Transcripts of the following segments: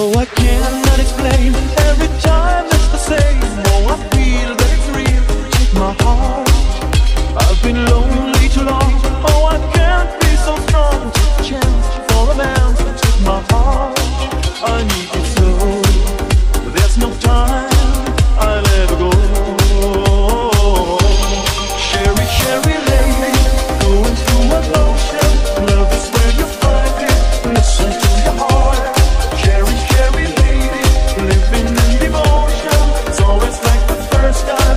Oh, I cannot explain. Every time it's the same. Oh, I feel that it's real. Take my heart. I've been lonely too long. Oh, I can't be so strong. Take a chance for a man. Take my heart. I need it so. There's no time. I'll ever go. Sherry, Sherry lady, going through a motion. Love is where you find it. Listen to your heart. Sherry,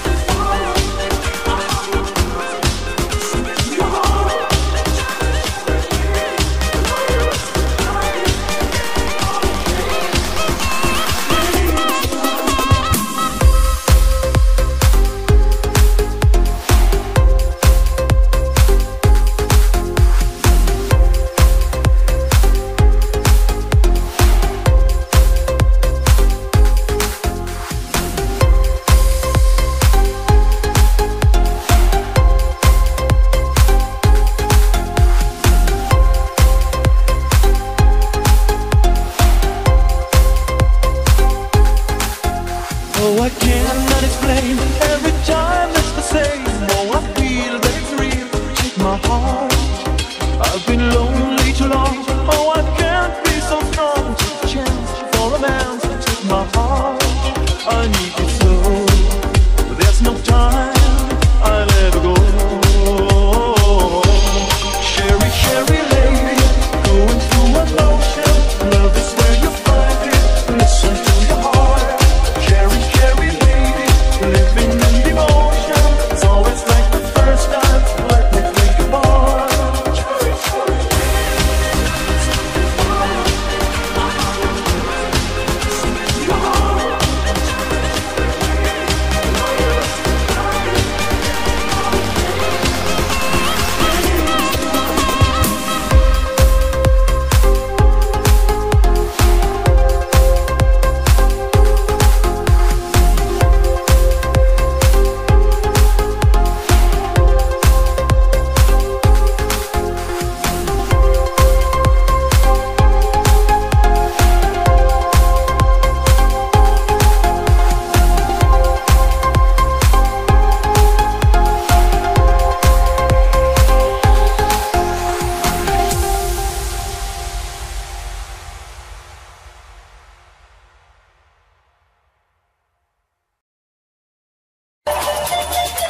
Sherry lady, living in devotion. It's always like the first time. Let me take a bar. Sherry, Sherry lady,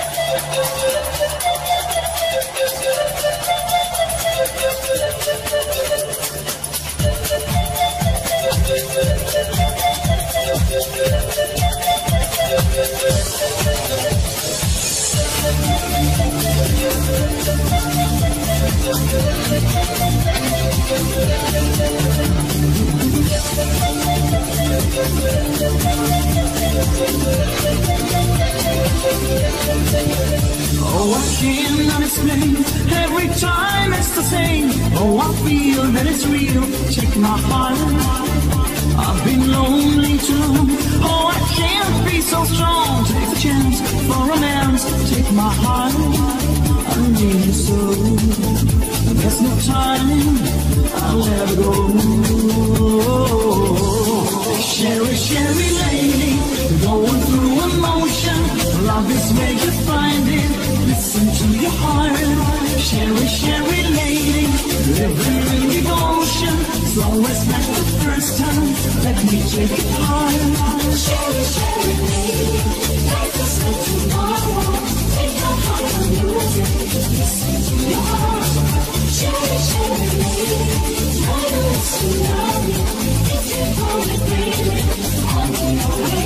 love is something fun. Listen to your heart. Oh, I cannot explain. Every time it's the same. Oh, I feel that it's real. Take my heart. I've been lonely too long. Oh, I can't be so strong. Take a chance for a man. Take my heart. I need it so. There's no time. I'll ever go. Sherry, Sherry lady, going through a motion. Love is where you find it. Listen to your heart. Sherry, Sherry lady, living in devotion. It's always like the first time. Let me take a bar. Sherry, Sherry lady, love is something fun. Listen to your heart. Oh, I cannot explain. Every time it's the same. Oh, I feel that it's real. Check my heart. I've been lonely too long. Oh, I can't be so strong. Take a chance for a man. Take my heart. I need you so. There's no time. I'll never go. Sherry, Sherry lady, going through emotion. Love is where you find it. Listen to your heart. Sherry, Sherry lady, living in devotion. It's always like the first time. Let me take it on. Sherry, Sherry lady, life is like tomorrow. Take your heart on music. Listen to your heart. Sherry, Sherry lady, I know it's so lovely. If you want to bring it, I'll be your way.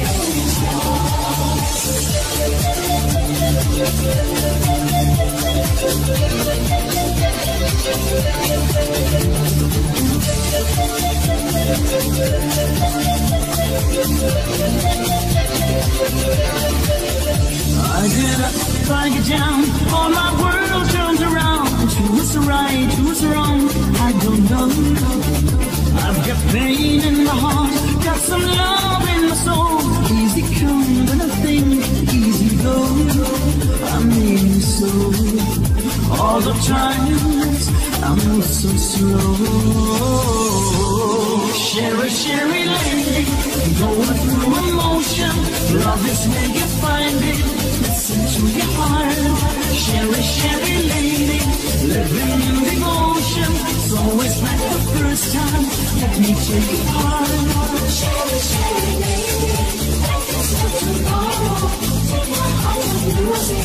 I get up, I get down, all my world turns around. Who's right, who's wrong, I don't know. I've got pain in my heart, got some love in my soul. Easy come, but I think easy go. I mean so. all the times I move so slow. Sherry, Sherry lady, going through emotion. Love is where you find it. Listen to your heart. Sherry, Sherry lady, living in devotion. It's always like the first time. Let me take it hard. Sherry, Sherry lady, life is not tomorrow. Take my heart and music.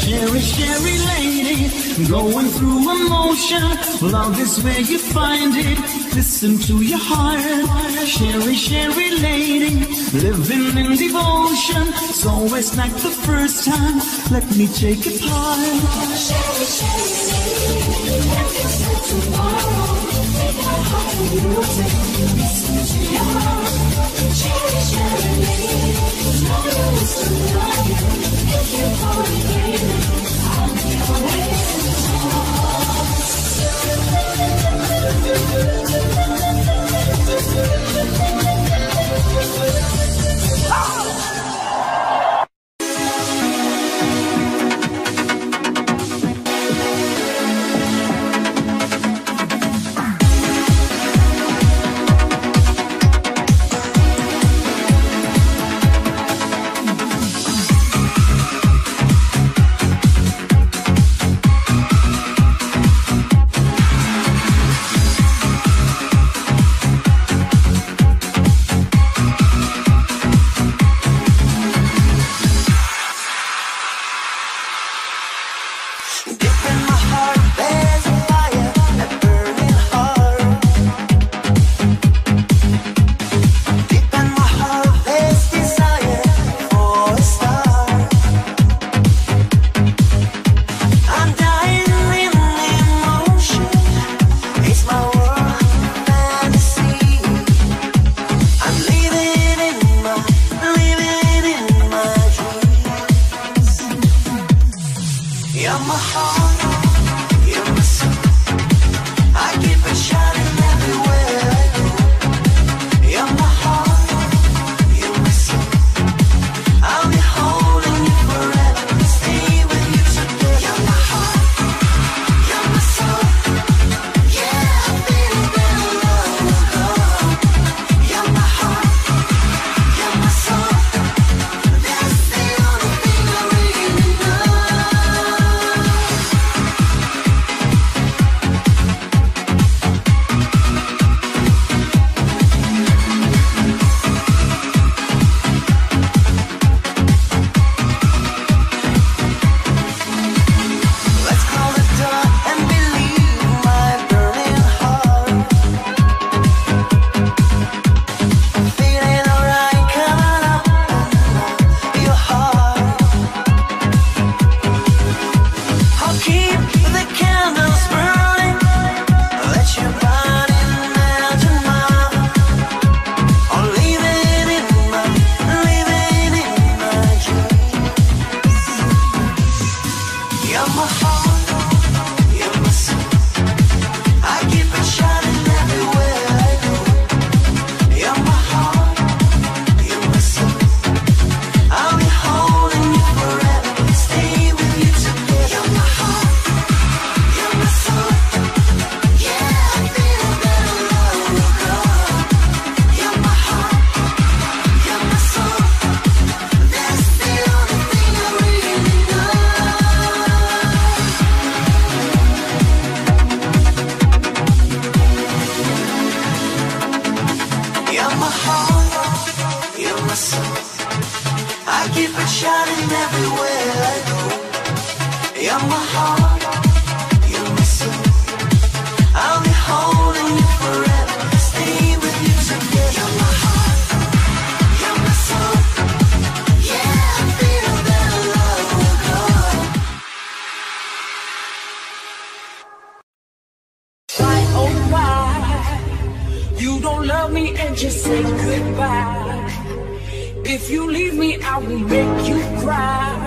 Sherry, Sherry, lady. Going through emotion, love is where you find it. Listen to your heart, Sherry, Sherry lady, living in devotion. It's always like the first time. Let me take it hard. Sherry, Sherry lady, life is not tomorrow. Take my heart and use it. Listen to your heart. Sherry, Sherry lady, love is to love you. If you only dream it, I'll be always. you love me and just say goodbye. If you leave me, I will make you cry.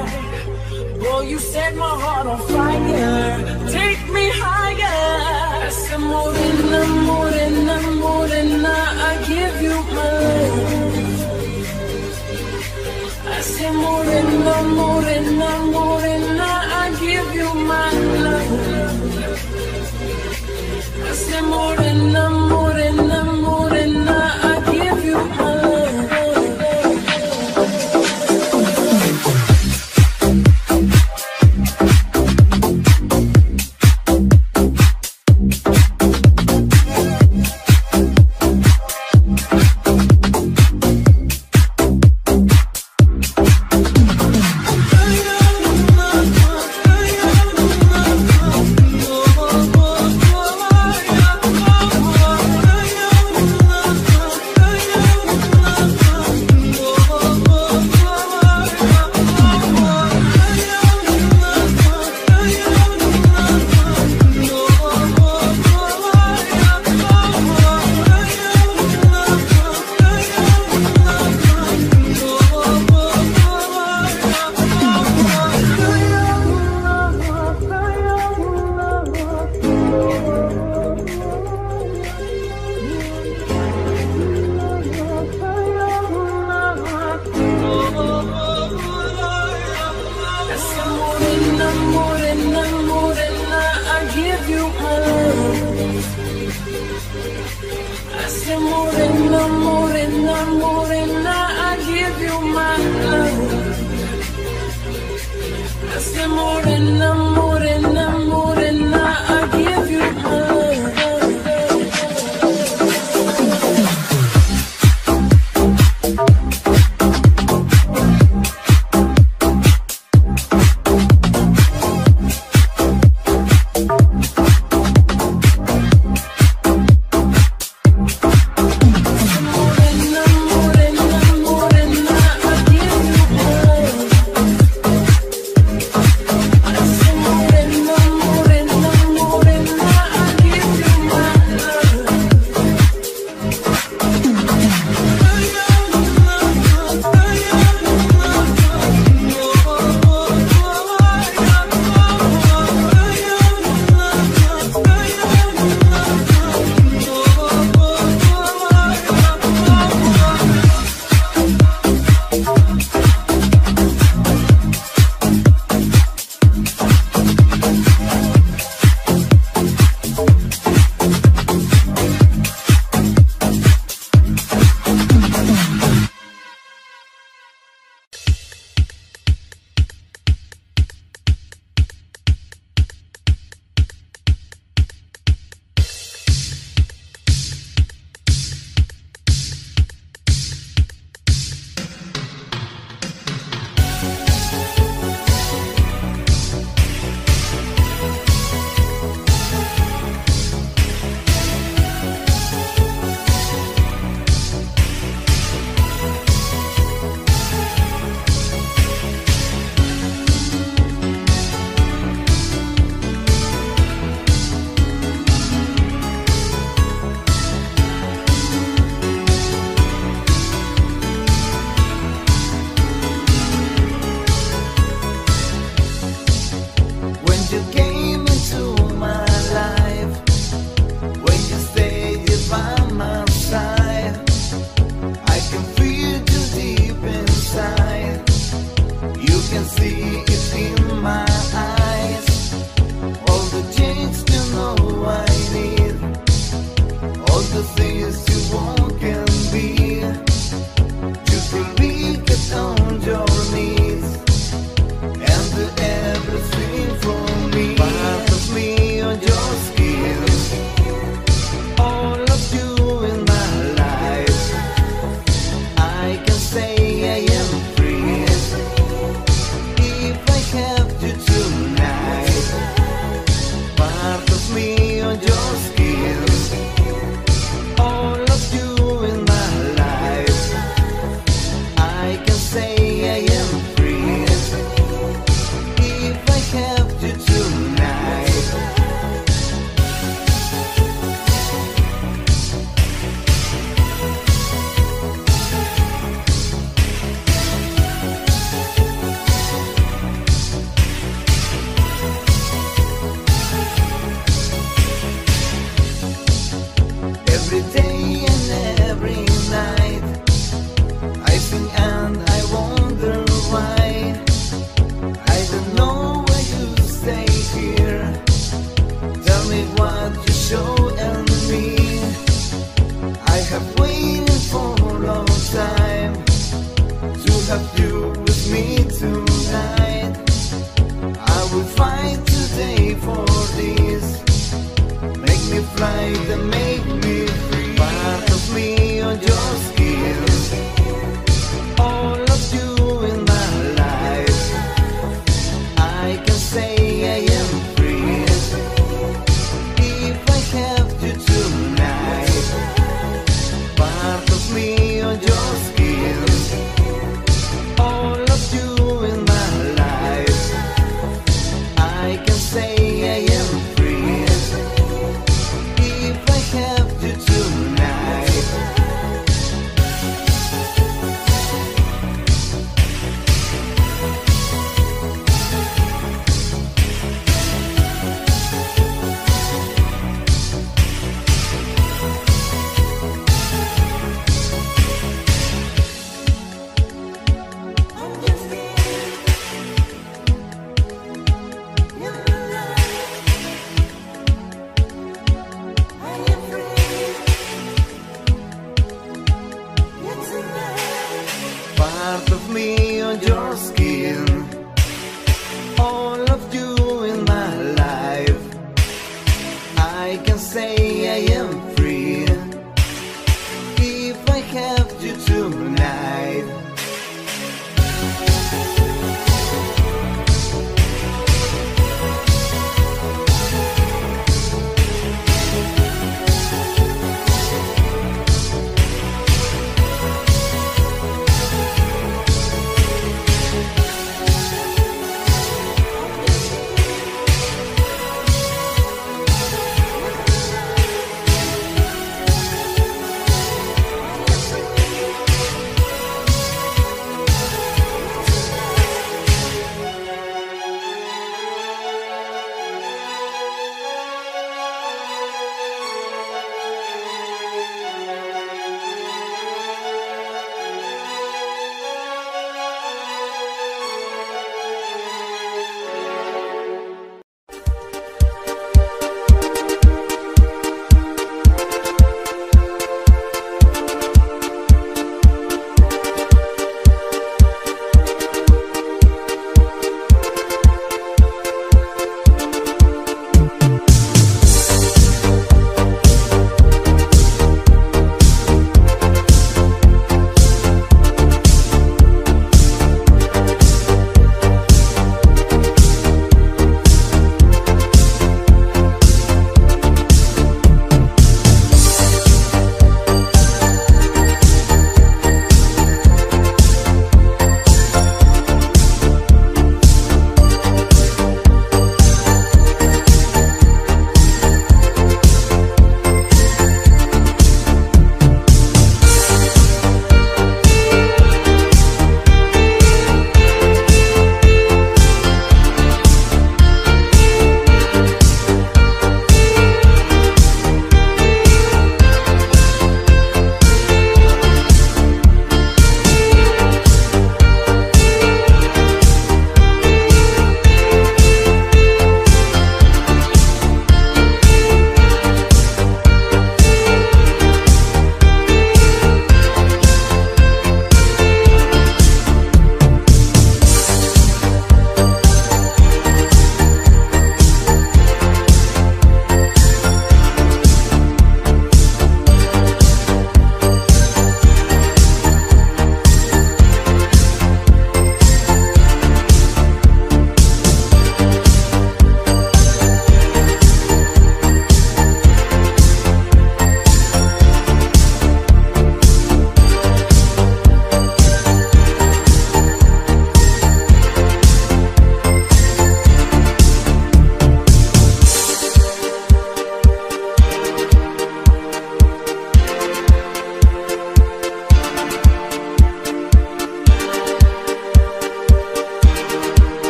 Boy, you set my heart on fire. Take me higher. Some more than the more than the more than I give you my love. I say more than the more than the more than I give you my love. I say more than the more than the more than I give you my love. Every day and every night I think and I wonder why. I don't know why you stay here. Tell me what you show and me. I have waited for a long time to have you with me tonight. I will fight today for this. Make me fly, then make me free. Part of me on your skills. All of you in my life. I can say I am free. If I have you tonight. Part of me on your skills. All of you in my life. I can say I am free. Yeah.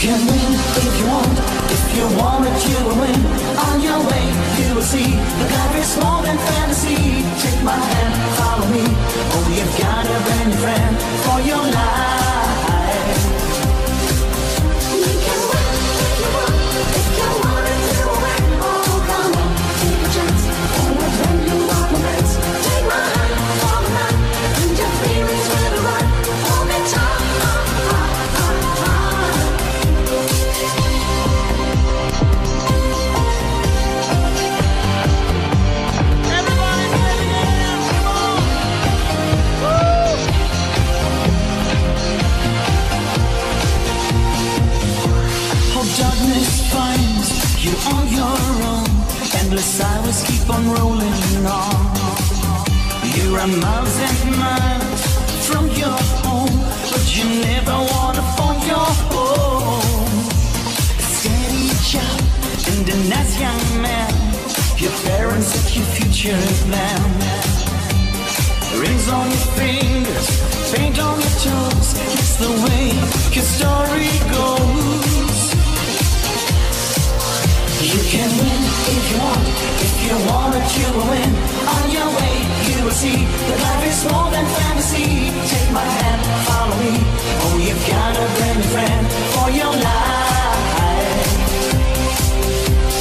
can win if you want. If you want it, you will win. On your way, you will see that life is more than fantasy. Take my hand, follow me. Oh, you've got a brand new friend for your life. You can win if you want. If you want it, you will win. Oh, come on, take a chance. Oh, my friend, you are my friends. Take my hand, follow mine. And your feelings will be right. Hold me tight. You on your own, endless hours keep on rolling on. You are miles and miles from your home, but you never wanna find your home. Steady child and a nice young man, your parents at your future plan. Rings on your fingers, paint on your toes, it's the way your story goes. You can win if you want. If you want it, you will win. On your way, you will see that life is more than fantasy. Take my hand, follow me. Oh, you've got a brand new friend for your life.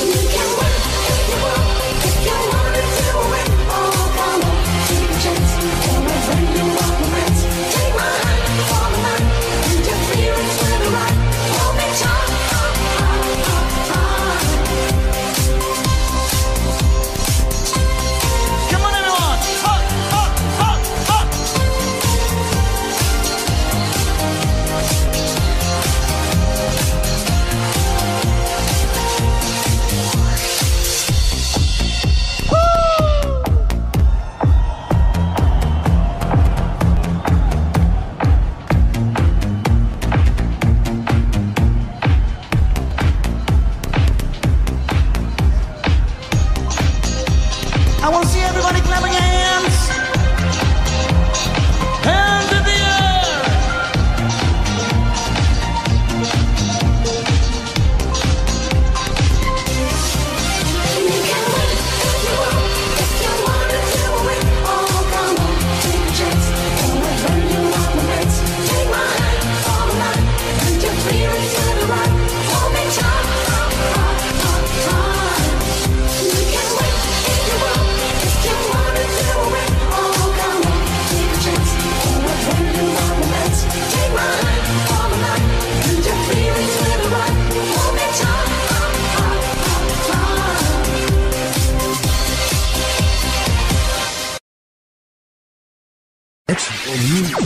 You can win if you want. If you want it, you will win. Oh, come on, take a chance. Oh, my friend, you are my friend. Take my hand, follow mine. And your feelings will be right. Hold me tight. This is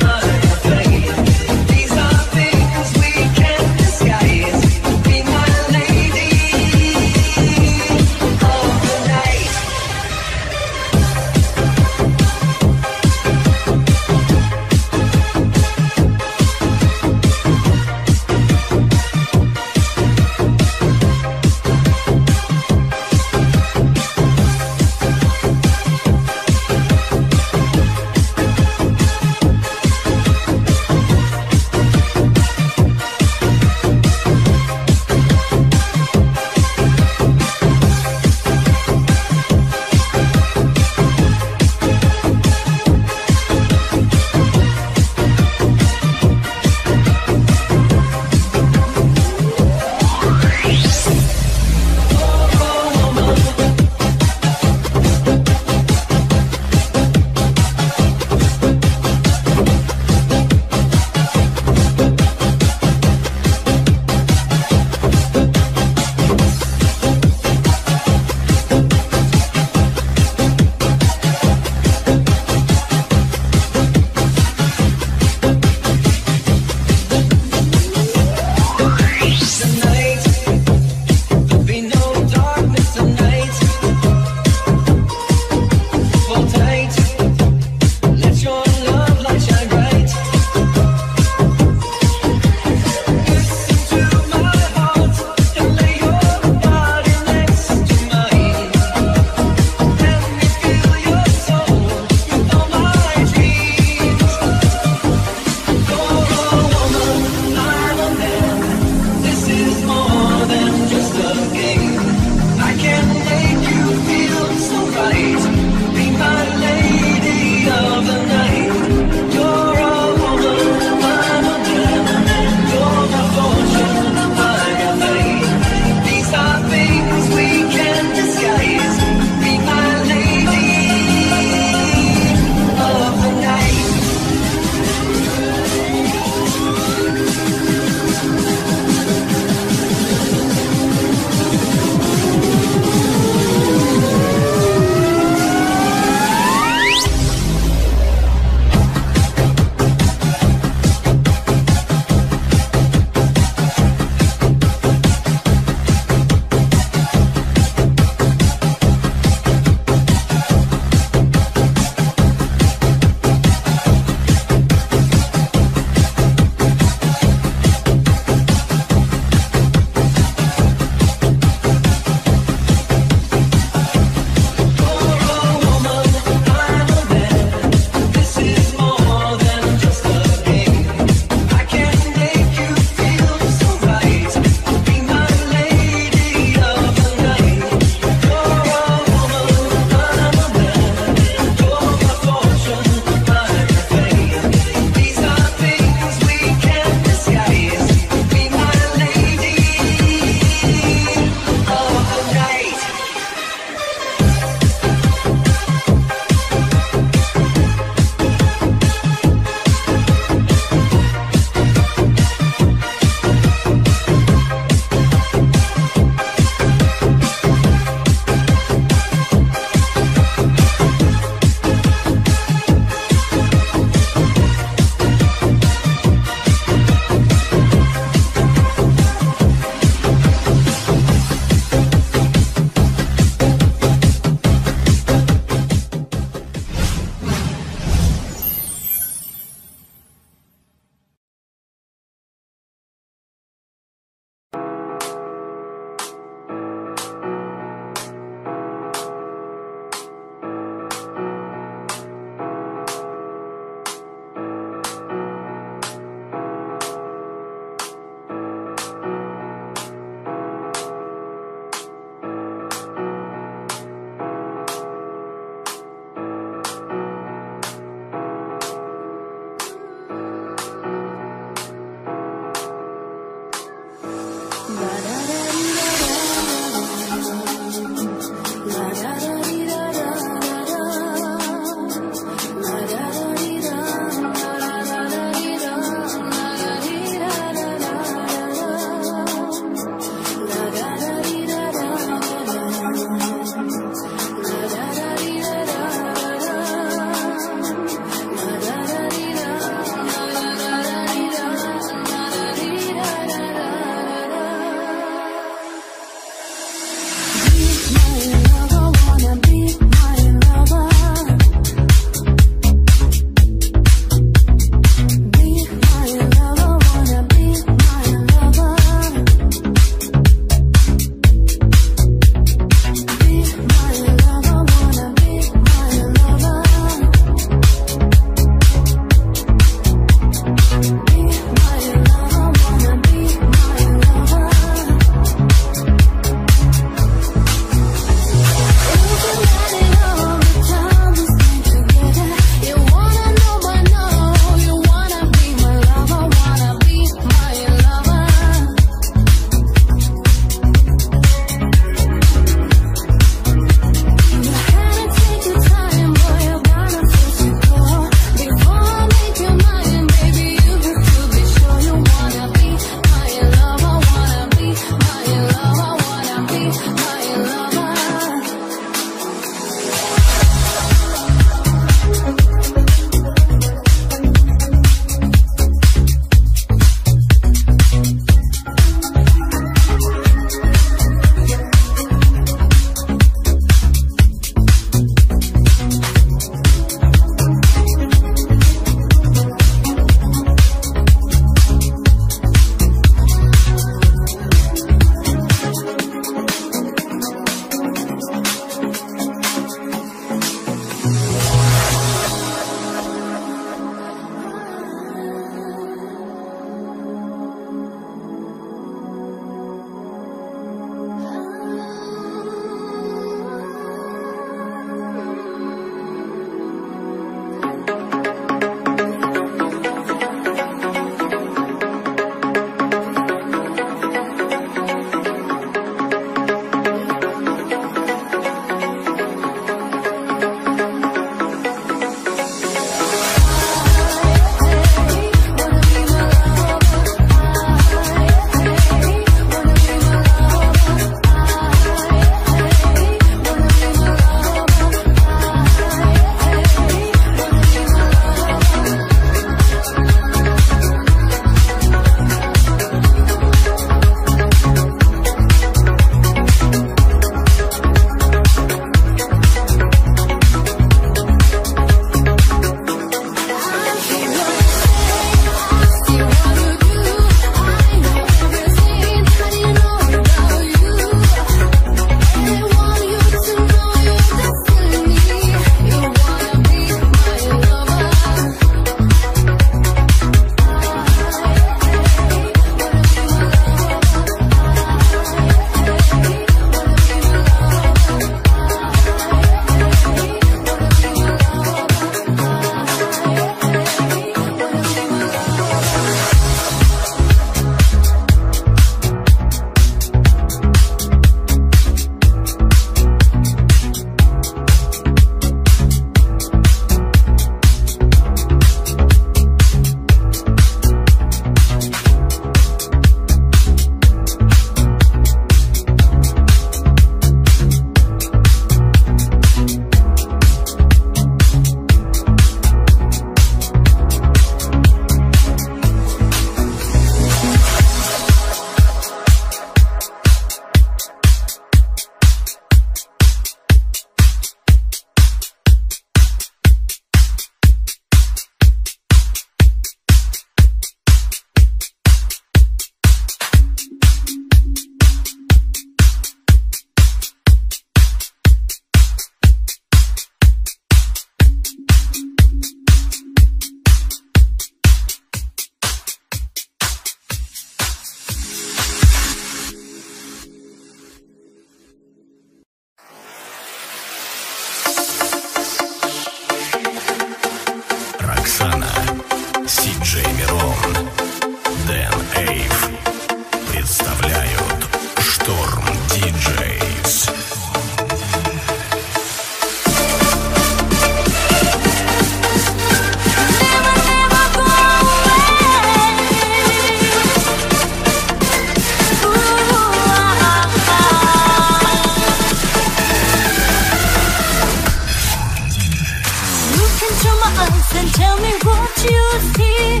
Then tell me what you see.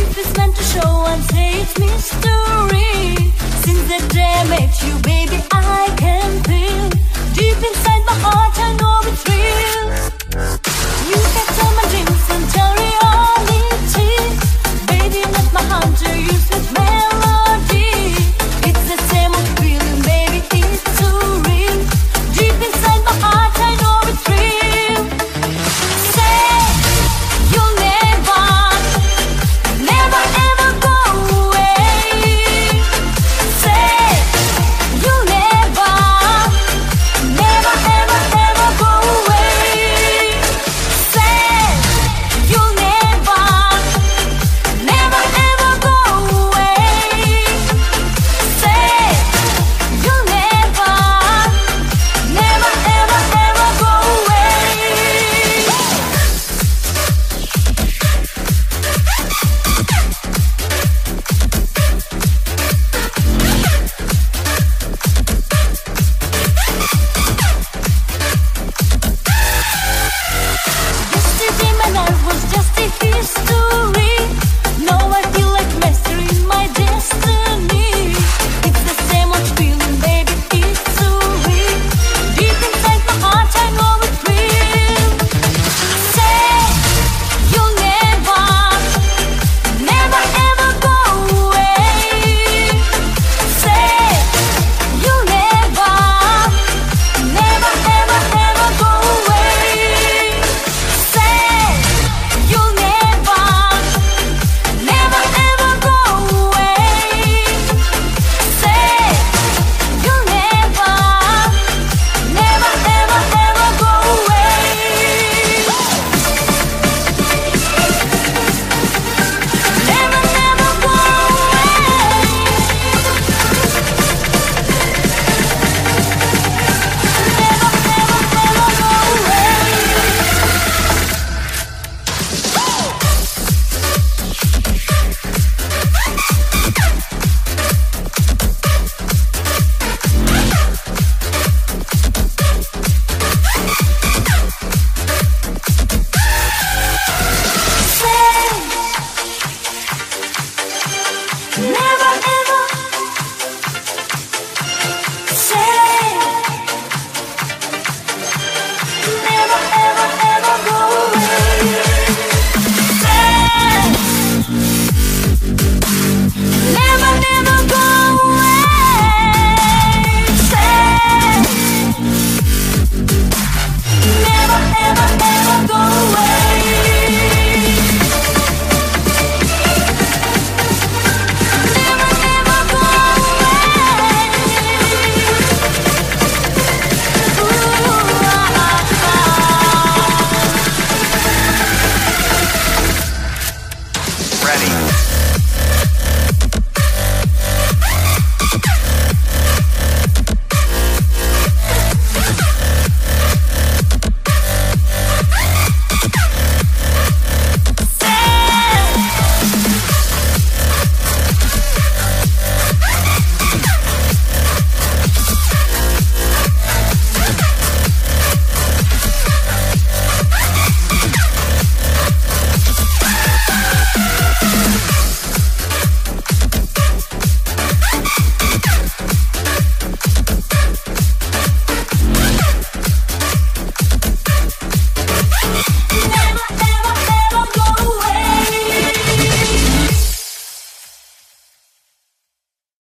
If it's meant to show and say it's mystery. Since the day I met you, baby, I can feel deep inside my heart I know.